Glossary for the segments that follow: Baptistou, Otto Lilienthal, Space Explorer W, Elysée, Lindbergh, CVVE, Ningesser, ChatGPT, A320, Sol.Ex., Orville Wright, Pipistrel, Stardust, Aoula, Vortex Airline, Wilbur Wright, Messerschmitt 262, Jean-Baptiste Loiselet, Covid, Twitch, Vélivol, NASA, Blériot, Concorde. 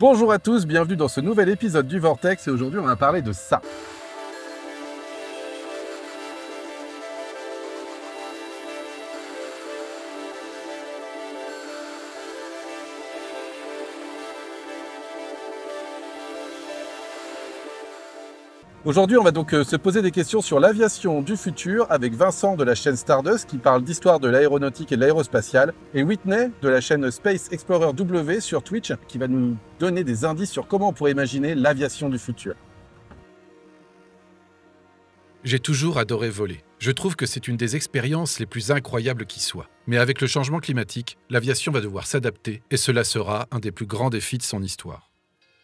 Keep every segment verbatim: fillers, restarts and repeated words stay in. Bonjour à tous, bienvenue dans ce nouvel épisode du Vortex et aujourd'hui on va parler de ça. Aujourd'hui, on va donc se poser des questions sur l'aviation du futur avec Vincent de la chaîne Stardust qui parle d'histoire de l'aéronautique et de l'aérospatiale et Whitney de la chaîne Space Explorer W sur Twitch qui va nous donner des indices sur comment on pourrait imaginer l'aviation du futur. J'ai toujours adoré voler. Je trouve que c'est une des expériences les plus incroyables qui soit. Mais avec le changement climatique, l'aviation va devoir s'adapter et cela sera un des plus grands défis de son histoire.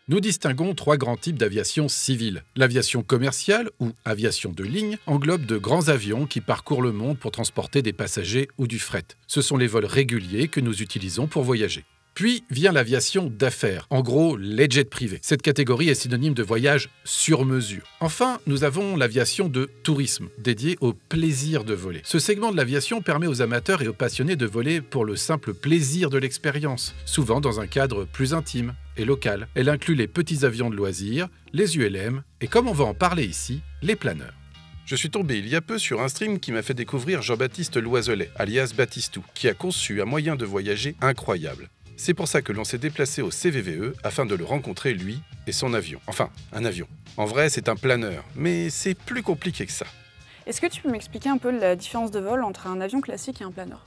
Nous distinguons trois grands types d'aviation civile. L'aviation commerciale, ou aviation de ligne, englobe de grands avions qui parcourent le monde pour transporter des passagers ou du fret. Ce sont les vols réguliers que nous utilisons pour voyager. Puis vient l'aviation d'affaires, en gros les jets privés. Cette catégorie est synonyme de voyage sur mesure. Enfin, nous avons l'aviation de tourisme, dédiée au plaisir de voler. Ce segment de l'aviation permet aux amateurs et aux passionnés de voler pour le simple plaisir de l'expérience, souvent dans un cadre plus intime et local. Elle inclut les petits avions de loisirs, les U L M et, comme on va en parler ici, les planeurs. Je suis tombé il y a peu sur un stream qui m'a fait découvrir Jean-Baptiste Loiselet, alias Baptistou, qui a conçu un moyen de voyager incroyable. C'est pour ça que l'on s'est déplacé au C V V E afin de le rencontrer, lui et son avion. Enfin, un avion. En vrai, c'est un planeur, mais c'est plus compliqué que ça. Est-ce que tu peux m'expliquer un peu la différence de vol entre un avion classique et un planeur?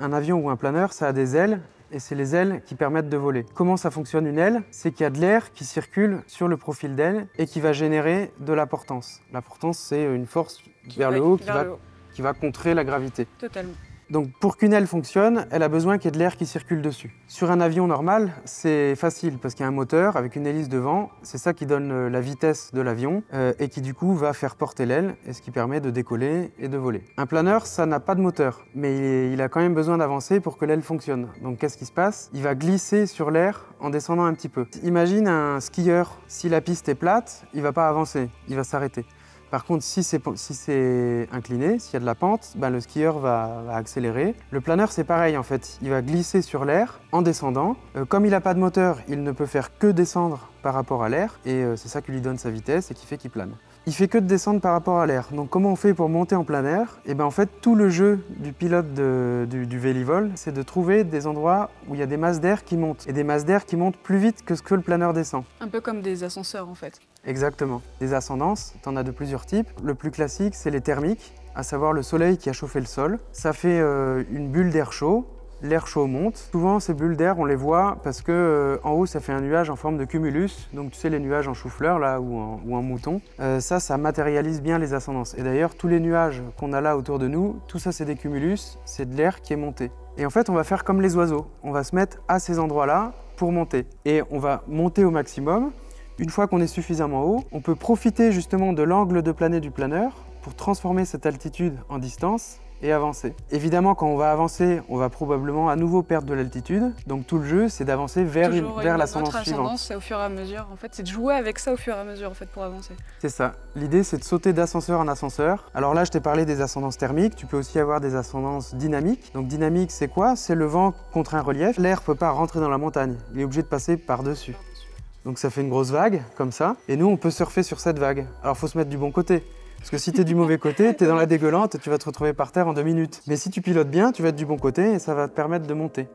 Un avion ou un planeur, ça a des ailes, et c'est les ailes qui permettent de voler. Comment ça fonctionne une aile? C'est qu'il y a de l'air qui circule sur le profil d'aile et qui va générer de la portance. La portance, c'est une force qui vers, va, le, haut, vers va, le haut qui va contrer la gravité. Totalement. Donc pour qu'une aile fonctionne, elle a besoin qu'il y ait de l'air qui circule dessus. Sur un avion normal, c'est facile parce qu'il y a un moteur avec une hélice devant, c'est ça qui donne la vitesse de l'avion euh, et qui du coup va faire porter l'aile et ce qui permet de décoller et de voler. Un planeur, ça n'a pas de moteur, mais il, est, il a quand même besoin d'avancer pour que l'aile fonctionne. Donc qu'est-ce qui se passe? Il va glisser sur l'air en descendant un petit peu. Imagine un skieur, si la piste est plate, il ne va pas avancer, il va s'arrêter. Par contre, si c'est si incliné, s'il y a de la pente, ben le skieur va, va accélérer. Le planeur, c'est pareil en fait. Il va glisser sur l'air en descendant. Euh, comme il n'a pas de moteur, il ne peut faire que descendre par rapport à l'air. Et euh, c'est ça qui lui donne sa vitesse et qui fait qu'il plane. Il fait que de descendre par rapport à l'air. Donc comment on fait pour monter en plein air? Et ben en fait, tout le jeu du pilote de, du, du Vélivol, c'est de trouver des endroits où il y a des masses d'air qui montent. Et des masses d'air qui montent plus vite que ce que le planeur descend. Un peu comme des ascenseurs en fait. Exactement. Des ascendances, tu en as de plusieurs types. Le plus classique, c'est les thermiques, à savoir le soleil qui a chauffé le sol. Ça fait euh, une bulle d'air chaud. L'air chaud monte. Souvent, ces bulles d'air, on les voit parce que euh, en haut, ça fait un nuage en forme de cumulus. Donc, tu sais, les nuages en chou-fleur, là, ou en, ou en mouton. Euh, ça, ça matérialise bien les ascendances. Et d'ailleurs, tous les nuages qu'on a là autour de nous, tout ça, c'est des cumulus, c'est de l'air qui est monté. Et en fait, on va faire comme les oiseaux. On va se mettre à ces endroits-là pour monter. Et on va monter au maximum. Une fois qu'on est suffisamment haut, on peut profiter justement de l'angle de planer du planeur pour transformer cette altitude en distance et avancer. Évidemment, quand on va avancer, on va probablement à nouveau perdre de l'altitude. Donc tout le jeu, c'est d'avancer vers, vers l'ascendance suivante. L'ascendance, c'est au fur et à mesure. En fait, c'est de jouer avec ça au fur et à mesure en fait, pour avancer. C'est ça. L'idée, c'est de sauter d'ascenseur en ascenseur. Alors là, je t'ai parlé des ascendances thermiques. Tu peux aussi avoir des ascendances dynamiques. Donc dynamique, c'est quoi? C'est le vent contre un relief. L'air ne peut pas rentrer dans la montagne. Il est obligé de passer par-dessus. Donc ça fait une grosse vague, comme ça. Et nous, on peut surfer sur cette vague. Alors, il faut se mettre du bon côté. Parce que si tu es du mauvais côté, tu es dans la dégueulante et tu vas te retrouver par terre en deux minutes. Mais si tu pilotes bien, tu vas être du bon côté et ça va te permettre de monter.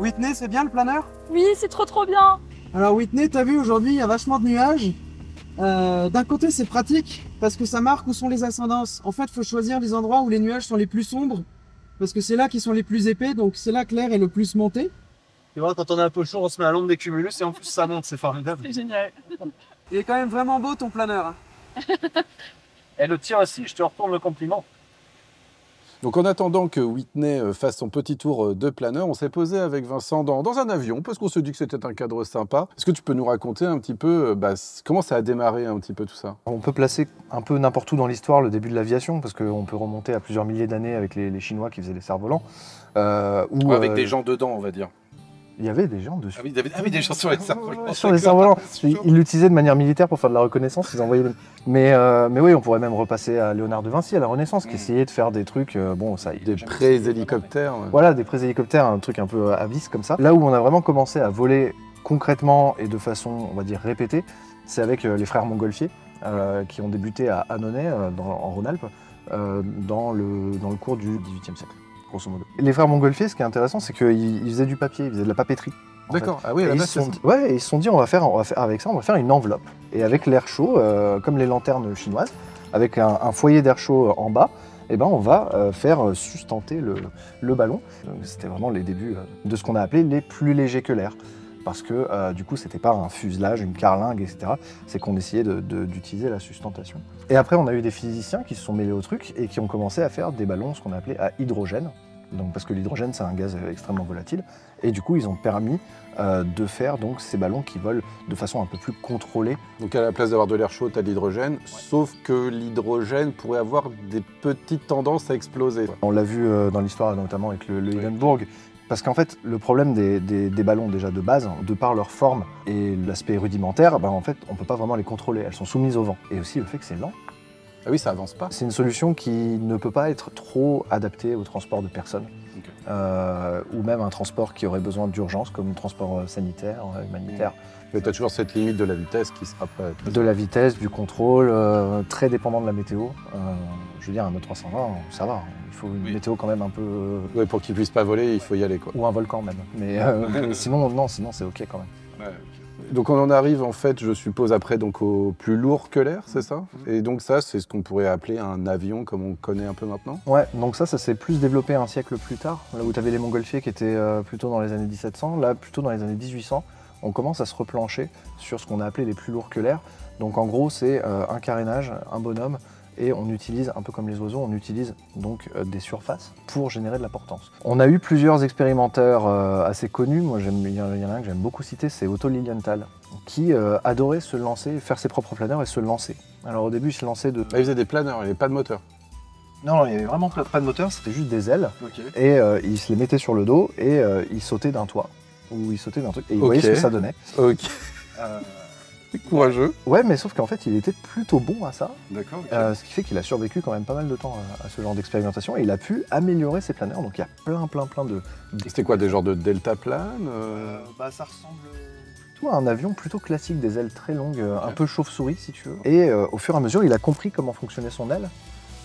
Whitney, c'est bien le planeur? Oui, c'est trop trop bien. Alors Whitney, t'as vu, aujourd'hui, il y a vachement de nuages. Euh, D'un côté, c'est pratique parce que ça marque où sont les ascendances. En fait, il faut choisir les endroits où les nuages sont les plus sombres parce que c'est là qu'ils sont les plus épais, donc c'est là que l'air est le plus monté. Tu vois, quand on a un peu chaud, on se met à l'ombre des cumulus et en plus, ça monte, c'est formidable. C'est génial. Il est quand même vraiment beau, ton planeur. Hein. Et le tien aussi, je te retourne le compliment. Donc en attendant que Whitney fasse son petit tour de planeur, on s'est posé avec Vincent dans, dans un avion parce qu'on se dit que c'était un cadre sympa. Est-ce que tu peux nous raconter un petit peu bah, comment ça a démarré un petit peu tout ça? On peut placer un peu n'importe où dans l'histoire le début de l'aviation parce qu'on peut remonter à plusieurs milliers d'années avec les, les Chinois qui faisaient les cerfs-volants. Euh, ou avec euh... des gens dedans, on va dire. Il y avait des gens dessus. Ah oui, il y avait, ah oui, des gens sur les cerfs-volants. Sur les cerfs-volants. Ils l'utilisaient de manière militaire pour faire de la reconnaissance. Ils envoyaient le... mais, euh, mais oui, on pourrait même repasser à Léonard de Vinci, à la Renaissance, mmh. qui essayait de faire des trucs... Euh, bon, ça, des pré-hélicoptères. Mais... Voilà, des pré-hélicoptères, un truc un peu à vis comme ça. Là où on a vraiment commencé à voler concrètement et de façon, on va dire, répétée, c'est avec euh, les frères Montgolfier, euh, qui ont débuté à Annonay, euh, dans, en Rhône-Alpes, euh, dans, le, dans le cours du dix-huitième siècle. Grosso modo. Les frères Montgolfier, ce qui est intéressant, c'est qu'ils faisaient du papier, ils faisaient de la papeterie. D'accord, ah oui, à la base, ils se sont dit, ouais, ils se sont dit, on va, faire, on va faire avec ça, on va faire une enveloppe. Et avec l'air chaud, euh, comme les lanternes chinoises, avec un, un foyer d'air chaud en bas, eh ben, on va euh, faire sustenter le, le ballon. C'était vraiment les débuts de ce qu'on a appelé les plus légers que l'air. Parce que euh, du coup, c'était pas un fuselage, une carlingue, et cetera. C'est qu'on essayait d'utiliser la sustentation. Et après, on a eu des physiciens qui se sont mêlés au truc et qui ont commencé à faire des ballons, ce qu'on appelait à hydrogène. Donc, parce que l'hydrogène, c'est un gaz extrêmement volatile. Et du coup, ils ont permis euh, de faire donc, ces ballons qui volent de façon un peu plus contrôlée. Donc, à la place d'avoir de l'air chaud, tu as de l'hydrogène, ouais. Sauf que l'hydrogène pourrait avoir des petites tendances à exploser. Ouais. On l'a vu euh, dans l'histoire, notamment avec le, le oui. Hindenburg. Parce qu'en fait, le problème des, des, des ballons déjà de base, hein, de par leur forme et l'aspect rudimentaire, ben en fait, on ne peut pas vraiment les contrôler. Elles sont soumises au vent. Et aussi le fait que c'est lent. Ah oui, ça avance pas. C'est une solution qui ne peut pas être trop adaptée au transport de personnes. Okay. Euh, ou même un transport qui aurait besoin d'urgence, comme un transport sanitaire, humanitaire. Mais tu as toujours cette limite de la vitesse qui sera pas... De la vitesse, du contrôle, euh, très dépendant de la météo. Euh, je veux dire, un A trois cent vingt, ça va. Il faut une oui. météo quand même un peu... Oui, pour qu'il puisse pas voler, il faut y aller, quoi. Ou un volcan, même. Mais euh, sinon, non, sinon c'est OK quand même. Ouais. Donc on en arrive en fait, je suppose, après donc au plus lourd que l'air, c'est ça? Et donc ça, c'est ce qu'on pourrait appeler un avion comme on connaît un peu maintenant? Ouais, donc ça, ça s'est plus développé un siècle plus tard, là où tu avais les Montgolfiers qui étaient euh, plutôt dans les années mille sept cents, là plutôt dans les années mille huit cents, on commence à se replancher sur ce qu'on a appelé les plus lourds que l'air. Donc en gros, c'est euh, un carénage, un bonhomme, et on utilise, un peu comme les oiseaux, on utilise donc euh, des surfaces pour générer de la portance. On a eu plusieurs expérimenteurs euh, assez connus. Moi, il y, y en a un que j'aime beaucoup citer, c'est Otto Lilienthal, qui euh, adorait se lancer, faire ses propres planeurs et se lancer. Alors au début, il se lançait de... Ah, il faisait des planeurs, il n'y avait pas de moteur. Non, non, il n'y avait vraiment pas de moteur, c'était juste des ailes. Okay. Et euh, il se les mettait sur le dos et euh, il sautait d'un toit. Ou il sautait d'un truc et il okay. voyait ce que ça donnait. Ok. Euh... Courageux. Ouais, mais sauf qu'en fait, il était plutôt bon à ça. D'accord. Okay. Euh, ce qui fait qu'il a survécu quand même pas mal de temps à, à ce genre d'expérimentation et il a pu améliorer ses planeurs. Donc il y a plein, plein, plein de. C'était quoi, des genres de deltaplan euh... euh, Bah, ça ressemble plutôt à un avion plutôt classique, des ailes très longues, okay. un peu chauve-souris si tu veux. Et euh, au fur et à mesure, il a compris comment fonctionnait son aile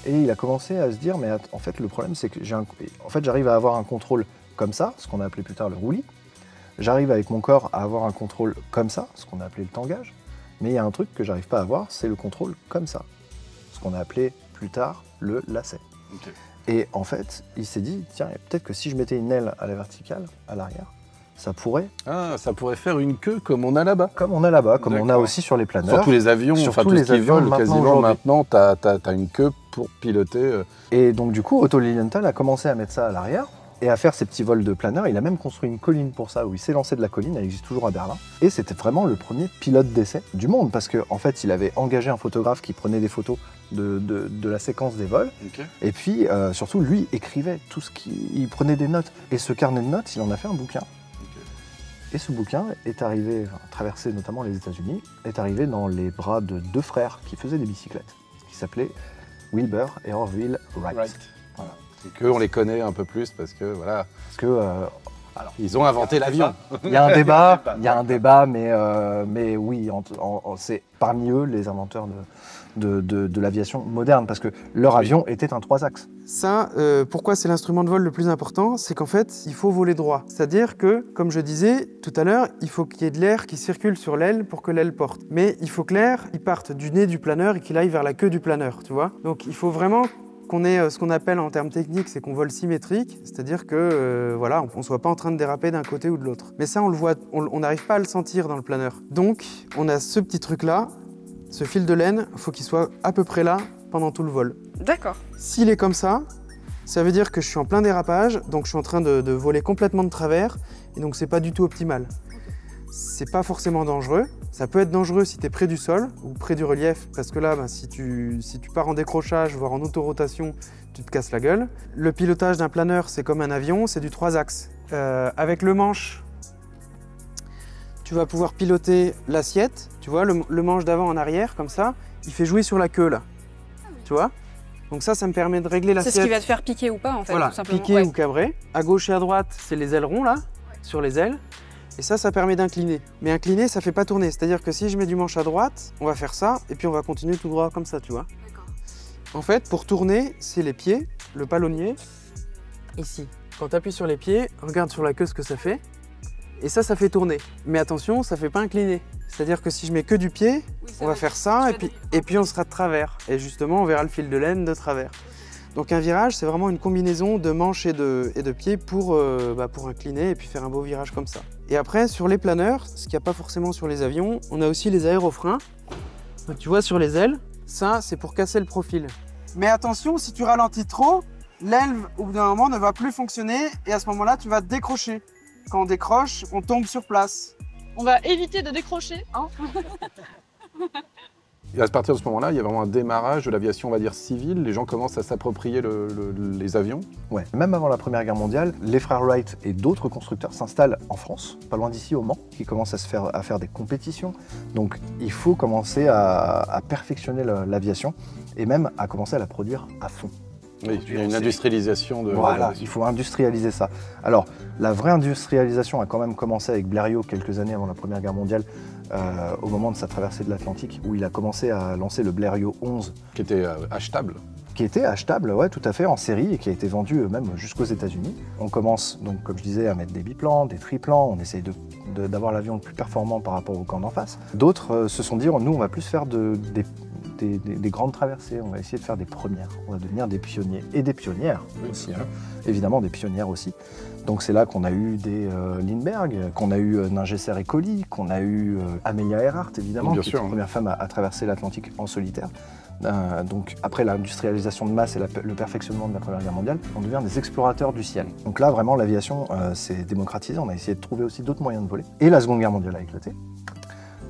et il a commencé à se dire, mais en fait, le problème, c'est que j'ai un... en fait, j'arrive à avoir un contrôle comme ça, ce qu'on a appelé plus tard le roulis. J'arrive avec mon corps à avoir un contrôle comme ça, ce qu'on a appelé le tangage. Mais il y a un truc que j'arrive pas à avoir, c'est le contrôle comme ça. Ce qu'on a appelé plus tard le lacet. Okay. Et en fait, il s'est dit, tiens, peut-être que si je mettais une aile à la verticale, à l'arrière, ça pourrait... Ah, ça pourrait faire une queue comme on a là-bas. Comme on a là-bas, comme on a aussi sur les planeurs. Sur tous les avions, sur enfin, tous les avions, volent, quasiment maintenant, tu as, as, as une queue pour piloter. Et donc du coup, Otto Lilienthal a commencé à mettre ça à l'arrière et à faire ses petits vols de planeur. Il a même construit une colline pour ça, où il s'est lancé de la colline, elle existe toujours à Berlin. Et c'était vraiment le premier pilote d'essai du monde, parce qu'en en fait, il avait engagé un photographe qui prenait des photos de, de, de la séquence des vols. Okay. Et puis, euh, surtout, lui écrivait tout ce qu'il... Il prenait des notes. Et ce carnet de notes, il en a fait un bouquin. Okay. Et ce bouquin est arrivé, enfin, traversé notamment les États-Unis, est arrivé dans les bras de deux frères qui faisaient des bicyclettes, qui s'appelaient Wilbur et Orville Wright. Wright. Voilà. Et qu'eux, on les connaît un peu plus parce que, voilà, parce que, euh, alors, ils ont inventé l'avion. Il y a un débat, il y a un débat, mais, euh, mais oui, c'est parmi eux les inventeurs de, de, de, de l'aviation moderne parce que leur avion était un trois axes. Ça, euh, pourquoi c'est l'instrument de vol le plus important? C'est qu'en fait, il faut voler droit. C'est-à-dire que, comme je disais tout à l'heure, il faut qu'il y ait de l'air qui circule sur l'aile pour que l'aile porte. Mais il faut que l'air, il parte du nez du planeur et qu'il aille vers la queue du planeur, tu vois. Donc, il faut vraiment... qu'on est ce qu'on appelle en termes techniques, c'est qu'on vole symétrique, c'est-à-dire que euh, voilà, on ne soit pas en train de déraper d'un côté ou de l'autre. Mais ça, on le voit, on n'arrive pas à le sentir dans le planeur. Donc, on a ce petit truc-là, ce fil de laine, il faut qu'il soit à peu près là pendant tout le vol. D'accord. S'il est comme ça, Ça veut dire que je suis en plein dérapage, donc je suis en train de, de voler complètement de travers, et donc c'est pas du tout optimal. C'est pas forcément dangereux. Ça peut être dangereux si tu es près du sol ou près du relief, parce que là, ben, si, tu, si tu pars en décrochage, voire en autorotation, tu te casses la gueule. Le pilotage d'un planeur, c'est comme un avion, c'est du trois axes. Euh, avec le manche, tu vas pouvoir piloter l'assiette, tu vois, le, le manche d'avant en arrière, comme ça, il fait jouer sur la queue, là, tu vois. Donc ça, ça me permet de régler l'assiette. C'est ce qui va te faire piquer ou pas, en fait, voilà, tout simplement. Piquer ouais. ou cabrer. À gauche et à droite, c'est les ailerons, là, ouais. sur les ailes. Et ça, ça permet d'incliner. Mais incliner, ça ne fait pas tourner. C'est-à-dire que si je mets du manche à droite, on va faire ça, et puis on va continuer tout droit comme ça, tu vois. D'accord. En fait, pour tourner, c'est les pieds, le palonnier, ici. Quand tu appuies sur les pieds, regarde sur la queue ce que ça fait, et ça, ça fait tourner. Mais attention, ça ne fait pas incliner. C'est-à-dire que si je mets que du pied, oui, on va faire ça, et puis, et puis on sera de travers. Et justement, on verra le fil de laine de travers. Donc un virage, c'est vraiment une combinaison de manches et de, et de pieds pour, euh, bah, pour incliner et puis faire un beau virage comme ça. Et après, sur les planeurs, ce qu'il n'y a pas forcément sur les avions, on a aussi les aérofreins. Donc, tu vois, sur les ailes, ça, c'est pour casser le profil. Mais attention, si tu ralentis trop, l'aile, au bout d'un moment, ne va plus fonctionner et à ce moment-là, tu vas décrocher. Quand on décroche, on tombe sur place. On va éviter de décrocher, hein. Et à partir de ce moment-là, il y a vraiment un démarrage de l'aviation, on va dire, civile. Les gens commencent à s'approprier le, le, les avions. Ouais. Même avant la Première Guerre mondiale, les frères Wright et d'autres constructeurs s'installent en France, pas loin d'ici, au Mans, qui commencent à, se faire, à faire des compétitions. Donc, il faut commencer à, à perfectionner l'aviation et même à commencer à la produire à fond. Oui, il y a une industrialisation de... Voilà, il faut industrialiser ça. Alors, la vraie industrialisation a quand même commencé avec Blériot quelques années avant la Première Guerre mondiale, euh, au moment de sa traversée de l'Atlantique, où il a commencé à lancer le Blériot onze. Qui était euh, achetable. Qui était achetable, ouais, tout à fait, en série, et qui a été vendu euh, même jusqu'aux États-Unis. On commence, donc, comme je disais, à mettre des biplans, des triplans, on essaye d'avoir l'avion le plus performant par rapport au camp d'en face. D'autres euh, se sont dit, nous, on va plus faire de, des... Des, des, des grandes traversées, on va essayer de faire des premières, on va devenir des pionniers et des pionnières oui, aussi, hein. Évidemment des pionnières aussi. Donc c'est là qu'on a eu des euh, Lindbergh, qu'on a eu euh, Ningesser et Colli, qu'on a eu euh, Amelia Earhart évidemment, bien qui sûr, est la première hein. femme à, à traverser l'Atlantique en solitaire. Euh, donc après l'industrialisation de masse et la, le perfectionnement de la Première Guerre mondiale, on devient des explorateurs du ciel. Donc là vraiment l'aviation euh, s'est démocratisée, on a essayé de trouver aussi d'autres moyens de voler. Et la Seconde Guerre mondiale a éclaté.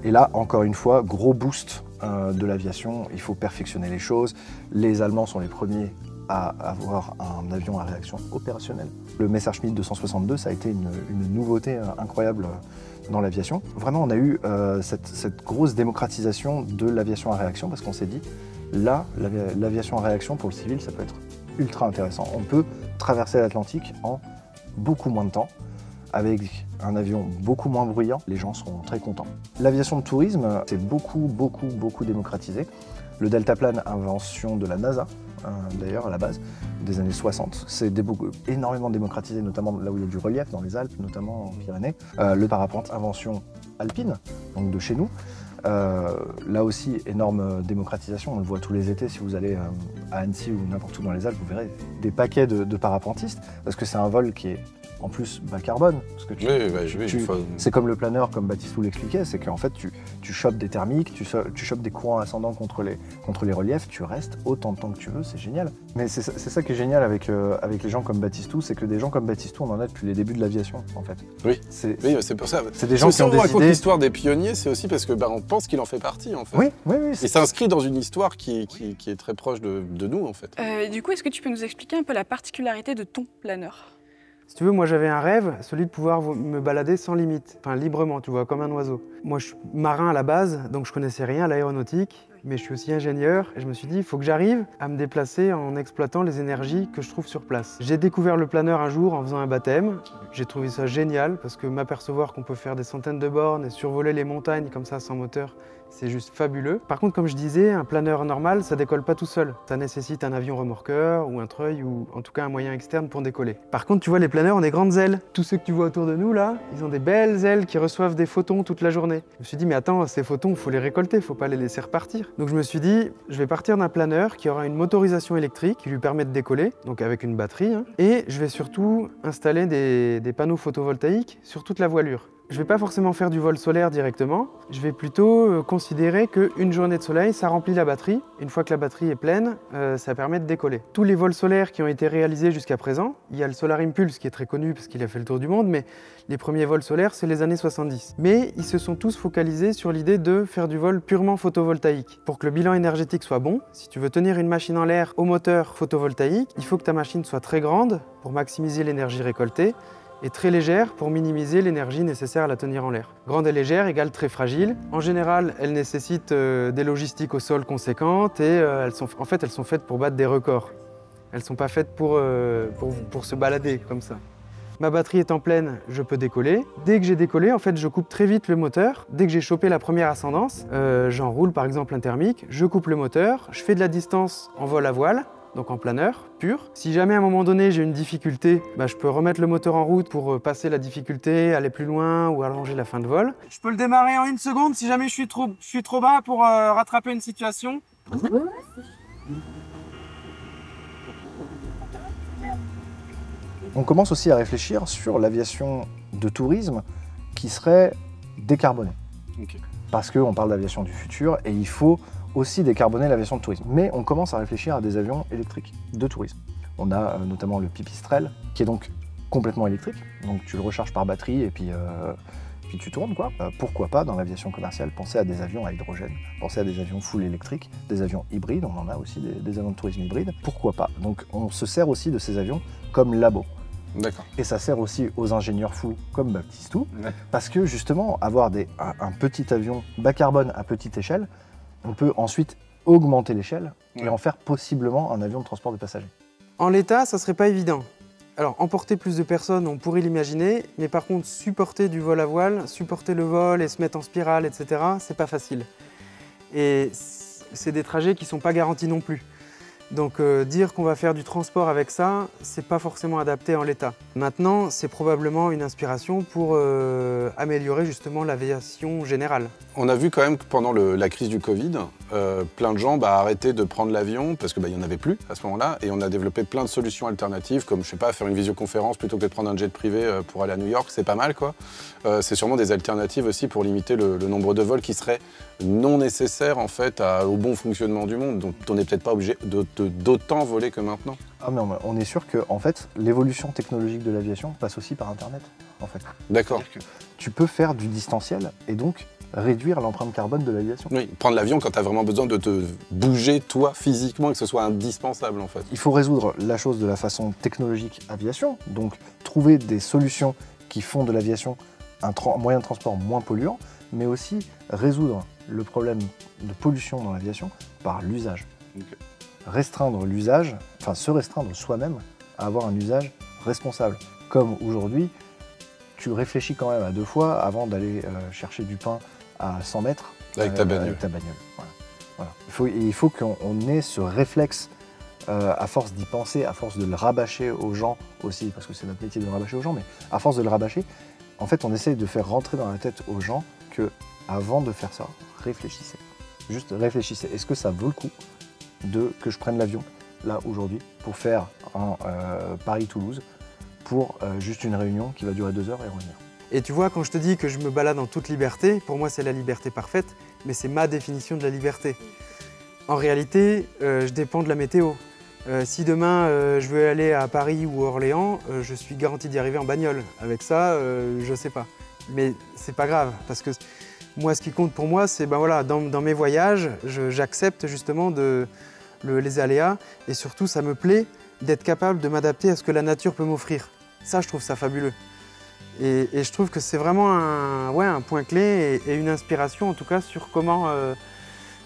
Et là, encore une fois, gros boost euh, de l'aviation, il faut perfectionner les choses. Les Allemands sont les premiers à avoir un avion à réaction opérationnelle. Le Messerschmitt deux cent soixante-deux, ça a été une, une nouveauté euh, incroyable dans l'aviation. Vraiment, on a eu euh, cette, cette grosse démocratisation de l'aviation à réaction parce qu'on s'est dit, là, l'aviation à réaction pour le civil, ça peut être ultra intéressant. On peut traverser l'Atlantique en beaucoup moins de temps, avec un avion beaucoup moins bruyant, les gens seront très contents. L'aviation de tourisme s'est beaucoup, beaucoup, beaucoup démocratisée. Le Deltaplan, invention de la NASA, euh, d'ailleurs à la base, des années soixante, s'est énormément démocratisé, notamment là où il y a du relief, dans les Alpes, notamment en Pyrénées. Euh, le parapente, invention alpine, donc de chez nous. Euh, là aussi, énorme démocratisation, on le voit tous les étés, si vous allez euh, à Annecy ou n'importe où dans les Alpes, vous verrez des paquets de, de parapentistes, parce que c'est un vol qui est en plus bas carbone, parce que tu, oui, bah, tu, tu, c'est comme le planeur, comme Baptiste vous l'expliquait, c'est qu'en fait tu, tu chopes des thermiques, tu, tu chopes des courants ascendants contre les, contre les reliefs, tu restes autant de temps que tu veux, c'est génial. Mais c'est ça qui est génial avec, euh, avec les gens comme Baptistou, c'est que des gens comme Baptistou, on en a depuis les débuts de l'aviation, en fait. Oui, c'est oui, pour ça. C'est des gens qui ont des idées. Si on raconte l'histoire des pionniers, c'est aussi parce que bah, on pense qu'il en fait partie, en fait. Oui, oui, oui. Et s'inscrit dans une histoire qui, qui, qui est très proche de, de nous, en fait. Euh, du coup, est-ce que tu peux nous expliquer un peu la particularité de ton planeur ? Si tu veux, moi j'avais un rêve, celui de pouvoir me balader sans limite, enfin librement, tu vois, comme un oiseau. Moi je suis marin à la base, donc je connaissais rien à l'aéronautique, mais je suis aussi ingénieur, et je me suis dit, il faut que j'arrive à me déplacer en exploitant les énergies que je trouve sur place. J'ai découvert le planeur un jour en faisant un baptême, j'ai trouvé ça génial, parce que m'apercevoir qu'on peut faire des centaines de bornes et survoler les montagnes comme ça sans moteur, c'est juste fabuleux. Par contre, comme je disais, un planeur normal, ça décolle pas tout seul. Ça nécessite un avion remorqueur ou un treuil ou en tout cas un moyen externe pour décoller. Par contre, tu vois, les planeurs ont des grandes ailes. Tous ceux que tu vois autour de nous, là, ils ont des belles ailes qui reçoivent des photons toute la journée. Je me suis dit, mais attends, ces photons, il faut les récolter, faut pas les laisser repartir. Donc je me suis dit, je vais partir d'un planeur qui aura une motorisation électrique qui lui permet de décoller, donc avec une batterie, hein, et je vais surtout installer des, des panneaux photovoltaïques sur toute la voilure. Je ne vais pas forcément faire du vol solaire directement. Je vais plutôt considérer qu'une journée de soleil, ça remplit la batterie. Une fois que la batterie est pleine, euh, ça permet de décoller. Tous les vols solaires qui ont été réalisés jusqu'à présent, il y a le Solar Impulse qui est très connu parce qu'il a fait le tour du monde, mais les premiers vols solaires, c'est les années soixante-dix. Mais ils se sont tous focalisés sur l'idée de faire du vol purement photovoltaïque. Pour que le bilan énergétique soit bon, si tu veux tenir une machine en l'air au moteur photovoltaïque, il faut que ta machine soit très grande pour maximiser l'énergie récoltée, et très légère pour minimiser l'énergie nécessaire à la tenir en l'air. Grande et légère égale très fragile. En général, elles nécessitent euh, des logistiques au sol conséquentes et euh, elles sont, en fait, elles sont faites pour battre des records. Elles ne sont pas faites pour, euh, pour, pour se balader comme ça. Ma batterie étant pleine, je peux décoller. Dès que j'ai décollé, en fait, je coupe très vite le moteur. Dès que j'ai chopé la première ascendance, euh, j'enroule par exemple un thermique, je coupe le moteur, je fais de la distance en vol à voile, donc en planeur pur. Si jamais à un moment donné j'ai une difficulté, bah, je peux remettre le moteur en route pour passer la difficulté, aller plus loin ou allonger la fin de vol. Je peux le démarrer en une seconde si jamais je suis trop, je suis trop bas pour euh, rattraper une situation. On commence aussi à réfléchir sur l'aviation de tourisme qui serait décarbonée. Okay. Parce qu'on parle d'aviation du futur et il faut aussi décarboner l'aviation de tourisme. Mais on commence à réfléchir à des avions électriques de tourisme. On a euh, notamment le Pipistrel, qui est donc complètement électrique. Donc tu le recharges par batterie et puis, euh, puis tu tournes, quoi. Euh, pourquoi pas, dans l'aviation commerciale, penser à des avions à hydrogène, penser à des avions full électriques, des avions hybrides, on en a aussi des, des avions de tourisme hybrides. Pourquoi pas? Donc on se sert aussi de ces avions comme labo. Et ça sert aussi aux ingénieurs fous comme Baptiste, ouais. Parce que justement, avoir des, un, un petit avion bas carbone à petite échelle, on peut ensuite augmenter l'échelle et en faire possiblement un avion de transport de passagers. En l'état, ça ne serait pas évident. Alors, emporter plus de personnes, on pourrait l'imaginer, mais par contre, supporter du vol à voile, supporter le vol et se mettre en spirale, et cetera, c'est pas facile. Et c'est des trajets qui ne sont pas garantis non plus. Donc, euh, dire qu'on va faire du transport avec ça, c'est pas forcément adapté en l'état. Maintenant, c'est probablement une inspiration pour euh, améliorer justement l'aviation générale. On a vu quand même que pendant le, la crise du Covid, euh, plein de gens bah, arrêtaient de prendre l'avion parce qu'il bah, n'y en avait plus à ce moment-là. Et on a développé plein de solutions alternatives, comme je sais pas, faire une visioconférence plutôt que de prendre un jet privé pour aller à New York, c'est pas mal quoi. Euh, c'est sûrement des alternatives aussi pour limiter le, le nombre de vols qui seraient non nécessaires en fait à, au bon fonctionnement du monde. Donc on n'est peut-être pas obligé de d'autant voler que maintenant. Ah non, mais on est sûr que en fait, l'évolution technologique de l'aviation passe aussi par Internet. En fait. D'accord. Tu peux faire du distanciel et donc réduire l'empreinte carbone de l'aviation. Oui, prendre l'avion quand tu as vraiment besoin de te bouger toi physiquement et que ce soit indispensable en fait. Il faut résoudre la chose de la façon technologique aviation, donc trouver des solutions qui font de l'aviation un moyen de transport moins polluant, mais aussi résoudre le problème de pollution dans l'aviation par l'usage. Okay. Restreindre l'usage, enfin se restreindre soi-même à avoir un usage responsable. Comme aujourd'hui, tu réfléchis quand même à deux fois avant d'aller euh, chercher du pain à cent mètres avec, euh, ta, bagnole. avec ta bagnole. Voilà. Voilà. Il faut, il faut qu'on ait ce réflexe euh, à force d'y penser, à force de le rabâcher aux gens aussi, parce que c'est notre métier de le rabâcher aux gens, mais à force de le rabâcher, en fait on essaye de faire rentrer dans la tête aux gens que avant de faire ça, réfléchissez. Juste réfléchissez. Est-ce que ça vaut le coup de que je prenne l'avion là aujourd'hui pour faire un euh, Paris-Toulouse pour euh, juste une réunion qui va durer deux heures et revenir. Et tu vois, quand je te dis que je me balade en toute liberté, pour moi c'est la liberté parfaite, mais c'est ma définition de la liberté. En réalité, euh, je dépends de la météo. Euh, si demain euh, je veux aller à Paris ou Orléans, euh, je suis garanti d'y arriver en bagnole. Avec ça, euh, je sais pas. Mais c'est pas grave, parce que moi, ce qui compte pour moi, c'est ben voilà, dans, dans mes voyages, j'accepte justement de, le, les aléas et surtout, ça me plaît d'être capable de m'adapter à ce que la nature peut m'offrir. Ça, je trouve ça fabuleux. Et, et je trouve que c'est vraiment un, ouais, un point clé et, et une inspiration en tout cas sur comment, euh,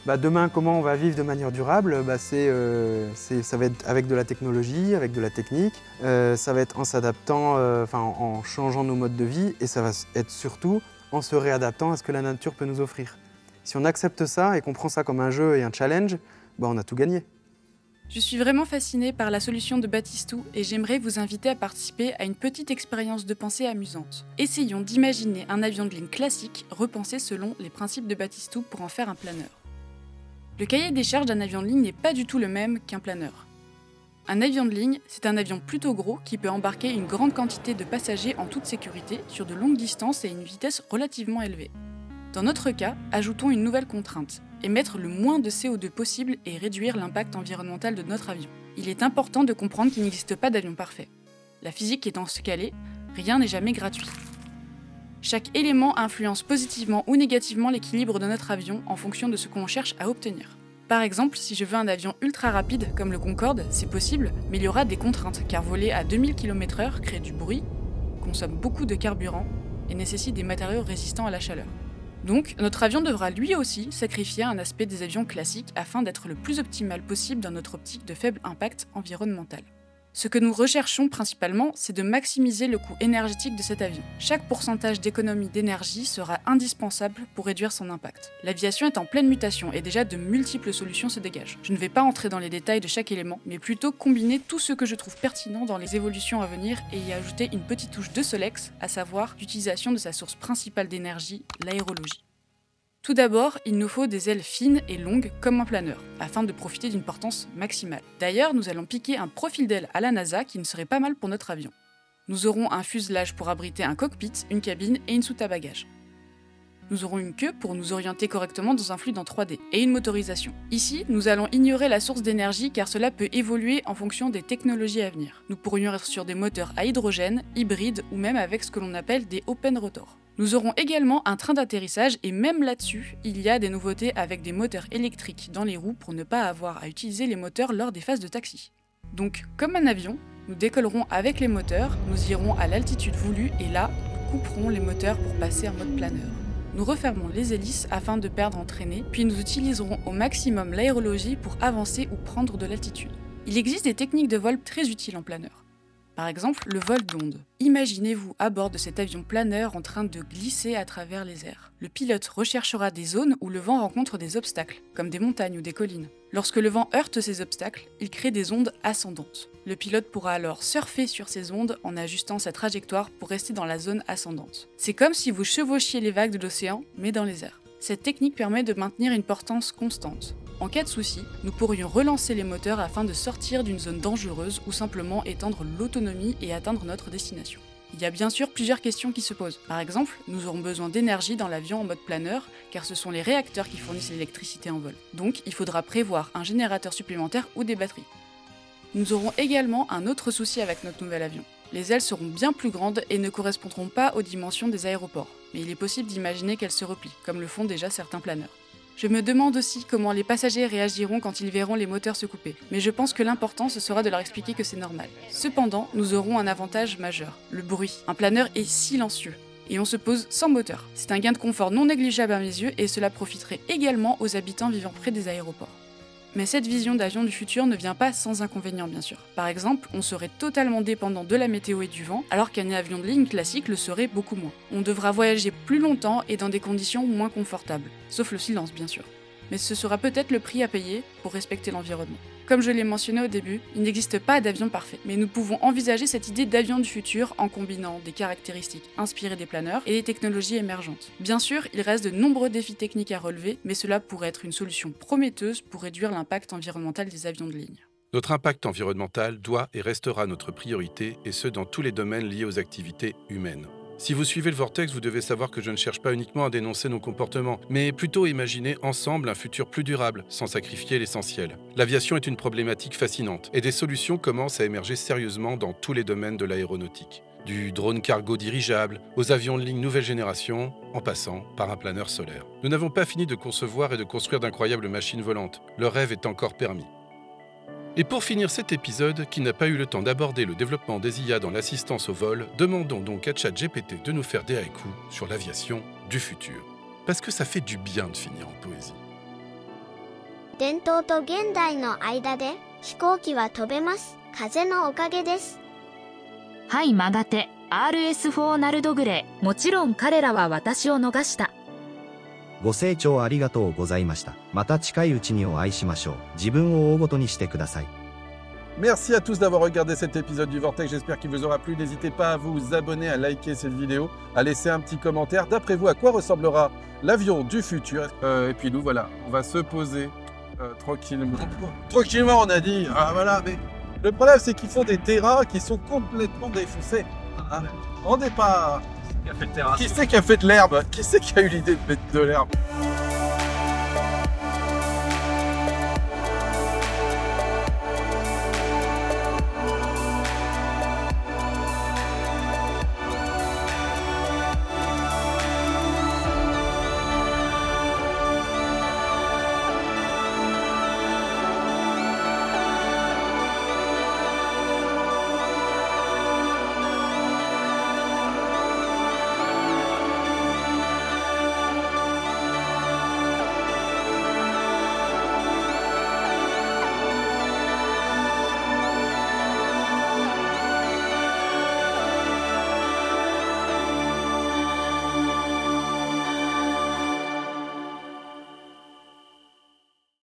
bah demain, comment on va vivre de manière durable. Bah c'est, euh, c'est, ça va être avec de la technologie, avec de la technique, euh, ça va être en s'adaptant, euh, enfin, en, en changeant nos modes de vie et ça va être surtout en se réadaptant à ce que la nature peut nous offrir. Si on accepte ça et qu'on prend ça comme un jeu et un challenge, bah on a tout gagné. Je suis vraiment fascinée par la solution de Baptiste et j'aimerais vous inviter à participer à une petite expérience de pensée amusante. Essayons d'imaginer un avion de ligne classique repensé selon les principes de Baptiste pour en faire un planeur. Le cahier des charges d'un avion de ligne n'est pas du tout le même qu'un planeur. Un avion de ligne, c'est un avion plutôt gros qui peut embarquer une grande quantité de passagers en toute sécurité sur de longues distances et une vitesse relativement élevée. Dans notre cas, ajoutons une nouvelle contrainte, émettre le moins de C O deux possible et réduire l'impact environnemental de notre avion. Il est important de comprendre qu'il n'existe pas d'avion parfait. La physique étant ce qu'elle est, rien n'est jamais gratuit. Chaque élément influence positivement ou négativement l'équilibre de notre avion en fonction de ce qu'on cherche à obtenir. Par exemple, si je veux un avion ultra rapide, comme le Concorde, c'est possible, mais il y aura des contraintes, car voler à deux mille kilomètres heure crée du bruit, consomme beaucoup de carburant et nécessite des matériaux résistants à la chaleur. Donc, notre avion devra lui aussi sacrifier un aspect des avions classiques afin d'être le plus optimal possible dans notre optique de faible impact environnemental. Ce que nous recherchons principalement, c'est de maximiser le coût énergétique de cet avion. Chaque pourcentage d'économie d'énergie sera indispensable pour réduire son impact. L'aviation est en pleine mutation et déjà de multiples solutions se dégagent. Je ne vais pas entrer dans les détails de chaque élément, mais plutôt combiner tout ce que je trouve pertinent dans les évolutions à venir et y ajouter une petite touche de Solex, à savoir l'utilisation de sa source principale d'énergie, l'aérologie. Tout d'abord, il nous faut des ailes fines et longues comme un planeur, afin de profiter d'une portance maximale. D'ailleurs, nous allons piquer un profil d'aile à la NASA qui ne serait pas mal pour notre avion. Nous aurons un fuselage pour abriter un cockpit, une cabine et une soute à bagages. Nous aurons une queue pour nous orienter correctement dans un fluide en trois D, et une motorisation. Ici, nous allons ignorer la source d'énergie car cela peut évoluer en fonction des technologies à venir. Nous pourrions être sur des moteurs à hydrogène, hybrides ou même avec ce que l'on appelle des open rotors. Nous aurons également un train d'atterrissage et même là-dessus, il y a des nouveautés avec des moteurs électriques dans les roues pour ne pas avoir à utiliser les moteurs lors des phases de taxi. Donc, comme un avion, nous décollerons avec les moteurs, nous irons à l'altitude voulue et là, nous couperons les moteurs pour passer en mode planeur. Nous refermons les hélices afin de perdre en traînée, puis nous utiliserons au maximum l'aérologie pour avancer ou prendre de l'altitude. Il existe des techniques de vol très utiles en planeur. Par exemple, le vol d'onde. Imaginez-vous à bord de cet avion planeur en train de glisser à travers les airs. Le pilote recherchera des zones où le vent rencontre des obstacles, comme des montagnes ou des collines. Lorsque le vent heurte ces obstacles, il crée des ondes ascendantes. Le pilote pourra alors surfer sur ces ondes en ajustant sa trajectoire pour rester dans la zone ascendante. C'est comme si vous chevauchiez les vagues de l'océan, mais dans les airs. Cette technique permet de maintenir une portance constante. En cas de souci, nous pourrions relancer les moteurs afin de sortir d'une zone dangereuse ou simplement étendre l'autonomie et atteindre notre destination. Il y a bien sûr plusieurs questions qui se posent. Par exemple, nous aurons besoin d'énergie dans l'avion en mode planeur, car ce sont les réacteurs qui fournissent l'électricité en vol. Donc, il faudra prévoir un générateur supplémentaire ou des batteries. Nous aurons également un autre souci avec notre nouvel avion. Les ailes seront bien plus grandes et ne correspondront pas aux dimensions des aéroports, mais il est possible d'imaginer qu'elles se replient, comme le font déjà certains planeurs. Je me demande aussi comment les passagers réagiront quand ils verront les moteurs se couper, mais je pense que l'important ce sera de leur expliquer que c'est normal. Cependant, nous aurons un avantage majeur, le bruit. Un planeur est silencieux, et on se pose sans moteur. C'est un gain de confort non négligeable à mes yeux, et cela profiterait également aux habitants vivant près des aéroports. Mais cette vision d'avion du futur ne vient pas sans inconvénients bien sûr. Par exemple, on serait totalement dépendant de la météo et du vent, alors qu'un avion de ligne classique le serait beaucoup moins. On devra voyager plus longtemps et dans des conditions moins confortables, sauf le silence bien sûr. Mais ce sera peut-être le prix à payer pour respecter l'environnement. Comme je l'ai mentionné au début, il n'existe pas d'avion parfait, mais nous pouvons envisager cette idée d'avion du futur en combinant des caractéristiques inspirées des planeurs et des technologies émergentes. Bien sûr, il reste de nombreux défis techniques à relever, mais cela pourrait être une solution prometteuse pour réduire l'impact environnemental des avions de ligne. Notre impact environnemental doit et restera notre priorité, et ce dans tous les domaines liés aux activités humaines. Si vous suivez le Vortex, vous devez savoir que je ne cherche pas uniquement à dénoncer nos comportements, mais plutôt à imaginer ensemble un futur plus durable, sans sacrifier l'essentiel. L'aviation est une problématique fascinante, et des solutions commencent à émerger sérieusement dans tous les domaines de l'aéronautique. Du drone cargo dirigeable, aux avions de ligne nouvelle génération, en passant par un planeur solaire. Nous n'avons pas fini de concevoir et de construire d'incroyables machines volantes. Le rêve est encore permis. Et pour finir cet épisode, qui n'a pas eu le temps d'aborder le développement des I A dans l'assistance au vol, demandons donc à ChatGPT de nous faire des haïkus sur l'aviation du futur. Parce que ça fait du bien de finir en poésie. Merci à tous d'avoir regardé cet épisode du Vortex, j'espère qu'il vous aura plu. N'hésitez pas à vous abonner, à liker cette vidéo, à laisser un petit commentaire. D'après vous, à quoi ressemblera l'avion du futur? euh, Et puis nous, voilà, on va se poser euh, tranquillement. Tranquillement, on a dit. Ah voilà, mais Le problème, c'est qu'ils font des terrains qui sont complètement défoncés. Hein, en départ. Qui a fait le terrain ? Qui c'est qui a fait de l'herbe ? Qui c'est qui a eu l'idée de mettre de l'herbe ?